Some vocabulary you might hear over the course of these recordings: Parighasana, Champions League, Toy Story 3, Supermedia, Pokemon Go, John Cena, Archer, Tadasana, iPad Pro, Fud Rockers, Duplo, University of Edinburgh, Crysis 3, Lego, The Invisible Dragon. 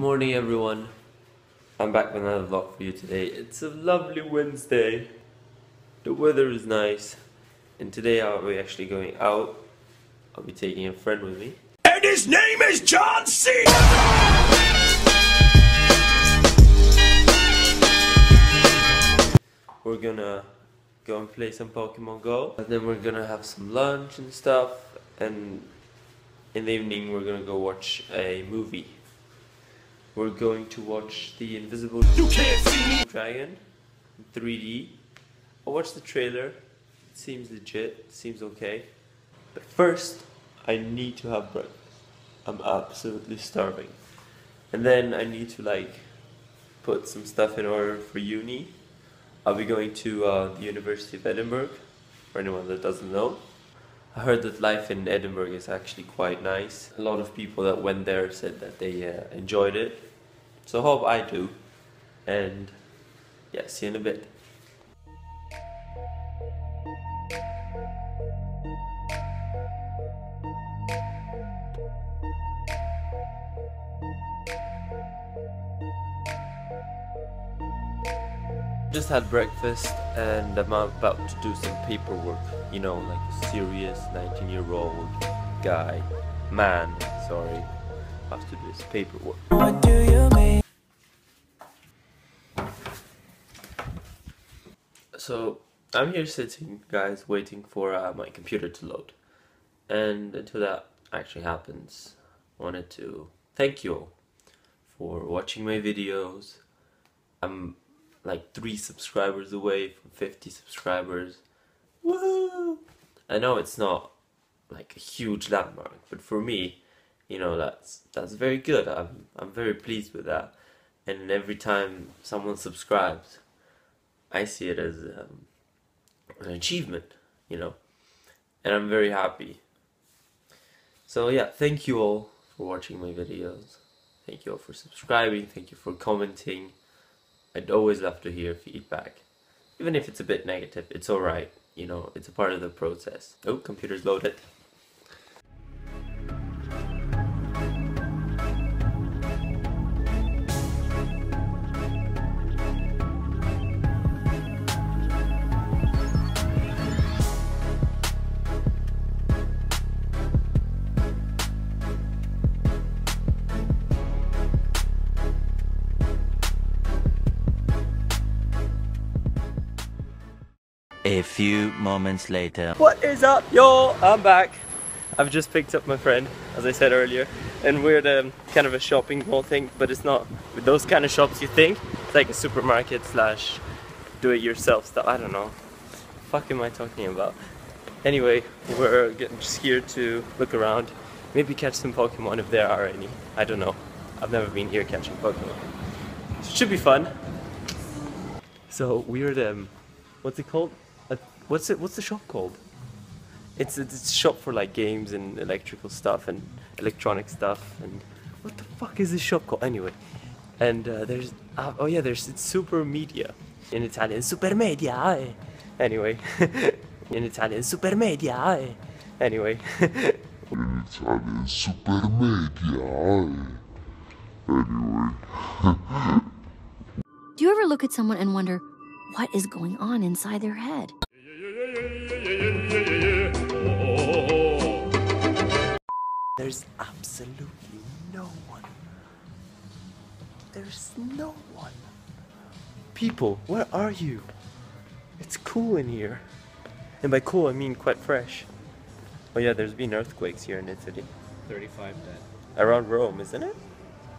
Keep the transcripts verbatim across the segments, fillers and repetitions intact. morning everyone, I'm back with another vlog for you today. It's a lovely Wednesday, the weather is nice, and today I'll be actually going out. I'll be taking a friend with me. And his name is John Cena! We're gonna go and play some Pokemon Go, and then we're gonna have some lunch and stuff, and in the evening we're gonna go watch a movie. We're going to watch The Invisible Dragon in three D. I watched the trailer, it seems legit, it seems okay. But first, I need to have breakfast. I'm absolutely starving. And then I need to like put some stuff in order for uni. I'll be going to uh, the University of Edinburgh, for anyone that doesn't know. I heard that life in Edinburgh is actually quite nice. A lot of people that went there said that they uh, enjoyed it. So I hope I do. And yeah, see you in a bit. Just had breakfast and I'm about to do some paperwork, you know, like a serious nineteen year old guy, man, sorry, I have to do his paperwork. What do you mean? So I'm here sitting, guys, waiting for uh, my computer to load, and until that actually happens, I wanted to thank you all for watching my videos. I'm like three subscribers away from fifty subscribers. Woo! I know it's not like a huge landmark, but for me, you know, that's that's very good. I'm I'm very pleased with that. And every time someone subscribes, I see it as um, an achievement, you know. And I'm very happy. So yeah, thank you all for watching my videos. Thank you all for subscribing. Thank you for commenting. I'd always love to hear feedback, even if it's a bit negative. It's alright, you know, it's a part of the process. Oh, computer's loaded. A few moments later. What is up, yo? I'm back. I've just picked up my friend, as I said earlier, and we're at um, kind of a shopping mall thing, but it's not with those kind of shops you think. It's like a supermarket slash do-it-yourself stuff. I don't know. What the fuck am I talking about? Anyway, we're just here to look around, maybe catch some Pokemon if there are any. I don't know. I've never been here catching Pokemon. Should be fun. So we're at um, what's it called? What's it? What's the shop called? It's a, it's a shop for like games and electrical stuff and electronic stuff and what the fuck is this shop called anyway? And uh, there's uh, oh yeah, there's it's Supermedia in Italian. Supermedia. Eh? Anyway, in Italian Supermedia. Eh? Anyway, in Italian Supermedia. Eh? Anyway. Do you ever look at someone and wonder what is going on inside their head? There's absolutely no one. There's no one. People, where are you? It's cool in here. And by cool, I mean quite fresh. Oh yeah, there's been earthquakes here in Italy. thirty-five dead. Around Rome, isn't it?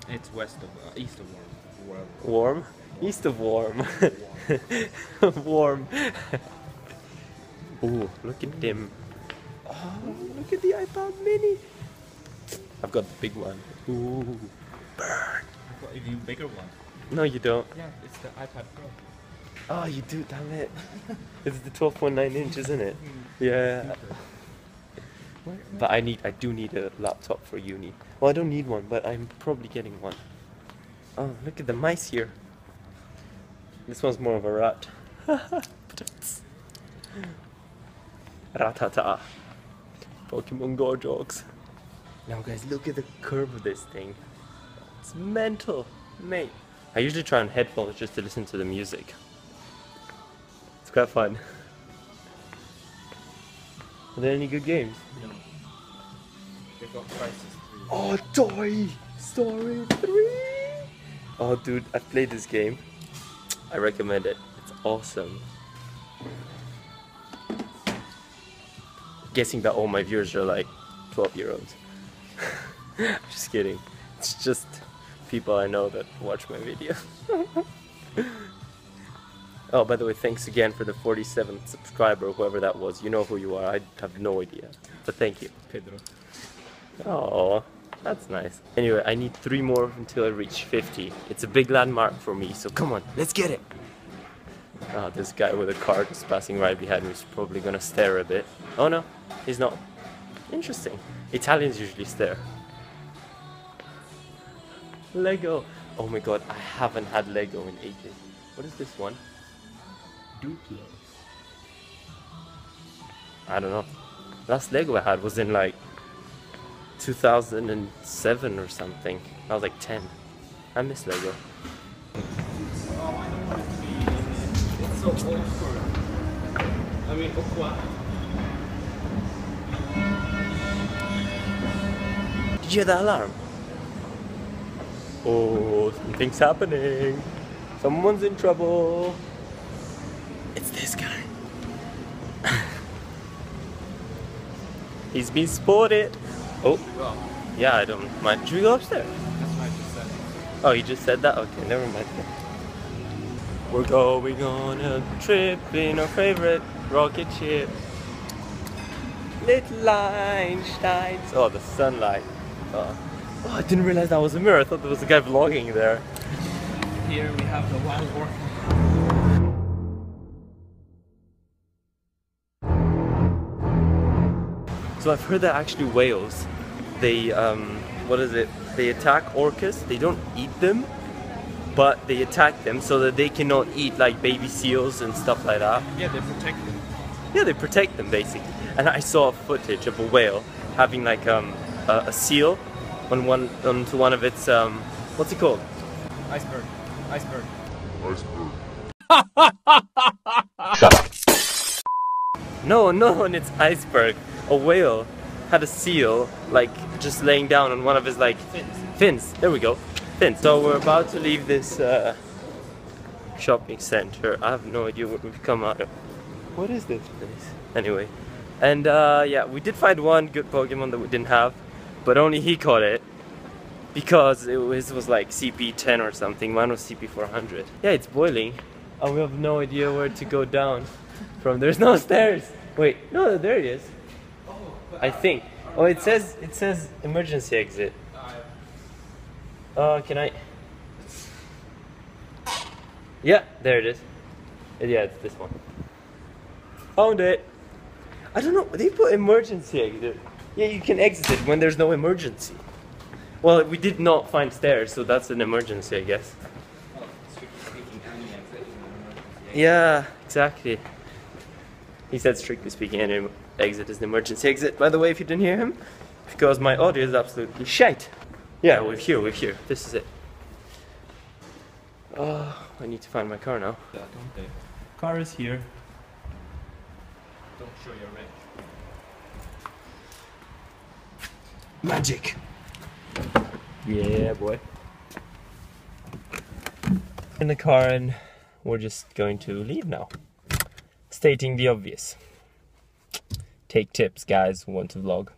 It's west of, uh, east of Rome. Warm? Warm? East of Warm. Warm. Warm. Ooh, look at them. Oh, look at the iPad mini. I've got the big one. Ooh, burn. I've got an even bigger one. No, you don't. Yeah, it's the iPad Pro. Oh, you do, damn it. It's the twelve point nine inch, isn't it? Yeah. But I need, I do need a laptop for uni. Well, I don't need one, but I'm probably getting one. Oh, look at the mice here. This one's more of a rat. Ratata. Pokemon Go jokes. Now guys, look at the curve of this thing. It's mental, mate. I usually try on headphones just to listen to the music. It's quite fun. Are there any good games? No. They've got Crysis three. Oh, Toy Story three! Oh dude, I've played this game. I recommend it. It's awesome. Guessing that all my viewers are like twelve year olds. I'm just kidding. It's just people I know that watch my video. Oh, by the way, thanks again for the forty-seventh subscriber, whoever that was. You know who you are. I have no idea, but thank you. Pedro. Oh, that's nice. Anyway, I need three more until I reach fifty. It's a big landmark for me, so come on, let's get it. Oh, this guy with a cart is passing right behind me. He's probably gonna stare a bit. Oh no, he's not. Interesting. Italians usually stare. Lego. Oh my god, I haven't had Lego in ages. What is this one? Duplo. I don't know. Last Lego I had was in like two thousand seven or something. I was like ten. I miss Lego. It's so awkward. I mean, awkward. Did you hear the alarm? Oh, something's happening. Someone's in trouble. It's this guy. He's been spotted. Oh, yeah, I don't mind. Should we go upstairs? That's what I just said. Oh, you just said that? Okay, never mind. We're going on a trip in our favorite rocket ship. Little Einsteins. Oh, the sunlight. Oh. Oh, I didn't realize that was a mirror. I thought there was a guy vlogging there. Here we have the wild orchid. So I've heard that actually whales, they, um, what is it? They attack orcas. They don't eat them, but they attack them so that they cannot eat like baby seals and stuff like that. Yeah, they protect them. Yeah, they protect them basically. And I saw footage of a whale having like um, a, a seal on one onto one of its um what's it called? Iceberg. Iceberg. Iceberg. Shut up. No, no, and it's iceberg. A whale had a seal like just laying down on one of his like fins. Fins. There we go. Fins. So we're about to leave this uh shopping center. I have no idea what we've come out of. What is this place? Anyway. And uh yeah, we did find one good Pokemon that we didn't have. But only he caught it, because it was, was like C P ten or something, mine was C P four hundred. Yeah, it's boiling, and we have no idea where to go down from. There's no stairs! Wait, no, there it is. I think. Oh, it says, it says emergency exit. Uh, can I? Yeah, there it is. Yeah, it's this one. Found it! I don't know, they put emergency exit. Yeah, you can exit it when there's no emergency. Well, we did not find stairs, so that's an emergency, I guess. Oh, strictly speaking, any exit is an emergency. Yeah, exactly. He said, strictly speaking, any exit is an emergency exit. By the way, if you didn't hear him, because my audio is absolutely shite. Yeah, we're here, we're here. This is it. Oh, I need to find my car now. Yeah, don't they? Car is here. Don't show your wrench. Magic! Yeah, boy. In the car, and we're just going to leave now. Stating the obvious. Take tips, guys, who want to vlog.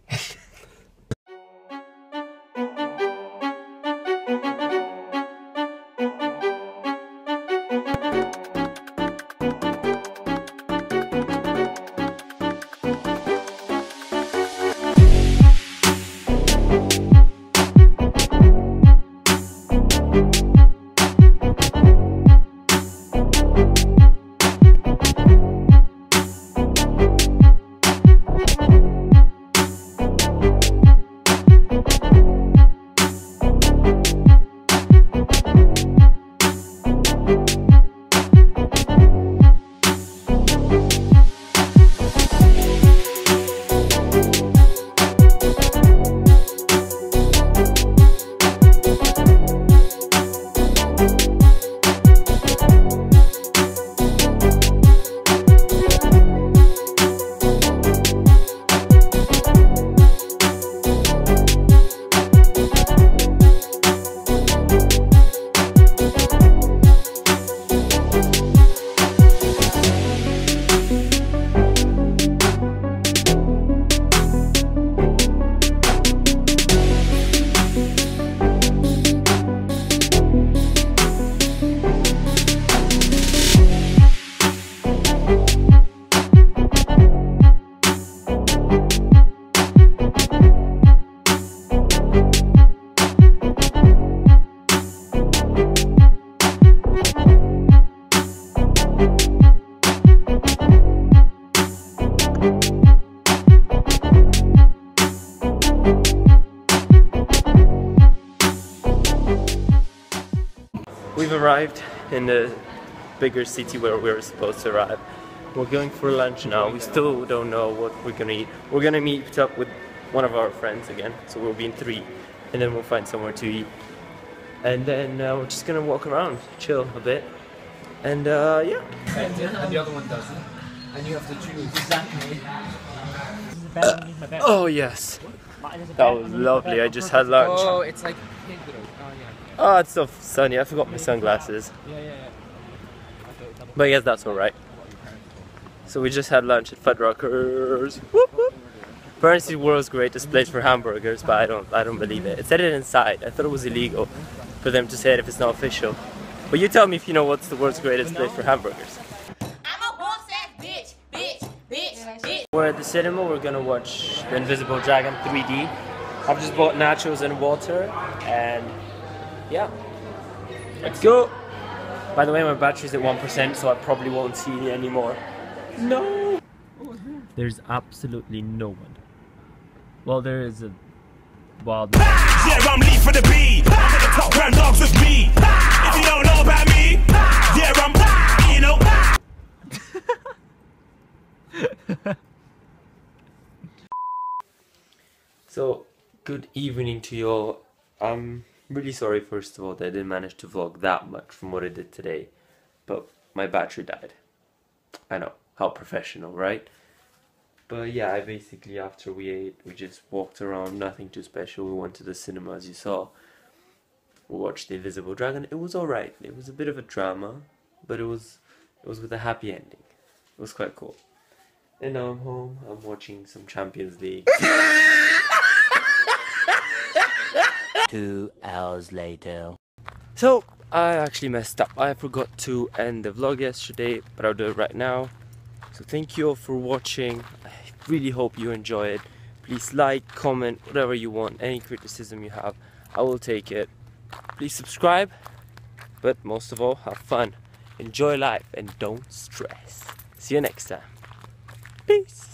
We've arrived in the bigger city where we were supposed to arrive. We're going for lunch now. We still don't know what we're gonna eat. We're gonna meet up with one of our friends again, so we'll be in three, and then we'll find somewhere to eat. And then uh, we're just gonna walk around, chill a bit, and uh, yeah. And the other one doesn't, and you have to choose. Exactly. Uh, oh yes, that was lovely. I just had lunch. Oh, it's like. Oh, it's so sunny. I forgot my sunglasses. Yeah, yeah, yeah. But I guess that's alright. So we just had lunch at Fud Rockers. Whoop, whoop. Apparently, the world's greatest place for hamburgers, but I don't, I don't believe it. It said it inside. I thought it was illegal for them to say it if it's not official. But you tell me if you know what's the world's greatest place for hamburgers. I'm a wolf-ass bitch, bitch, bitch, bitch. We're at the cinema. We're gonna watch The Invisible Dragon three D. I've just bought nachos and water, and yeah, let's go. By the way, my battery's at one percent, so I probably won't see it anymore. No! There's absolutely no one. Well, there is a wild. Yeah, I'm Lee for the B. The top round dogs with me. If you don't know about me, yeah, I'm you know. So, good evening to you all. I'm really sorry, first of all, that I didn't manage to vlog that much from what I did today, but my battery died. I know, how professional, right? But yeah, I basically, after we ate, we just walked around, nothing too special. We went to the cinema, as you saw. We watched The Invisible Dragon. It was alright. It was a bit of a drama, but it was, it was with a happy ending. It was quite cool. And now I'm home, I'm watching some Champions League. Two hours later. So, I actually messed up. I forgot to end the vlog yesterday, but I'll do it right now. So thank you all for watching. I really hope you enjoy it. Please like, comment, whatever you want, any criticism you have, I will take it. Please subscribe, but most of all, have fun. Enjoy life and don't stress. See you next time. Peace.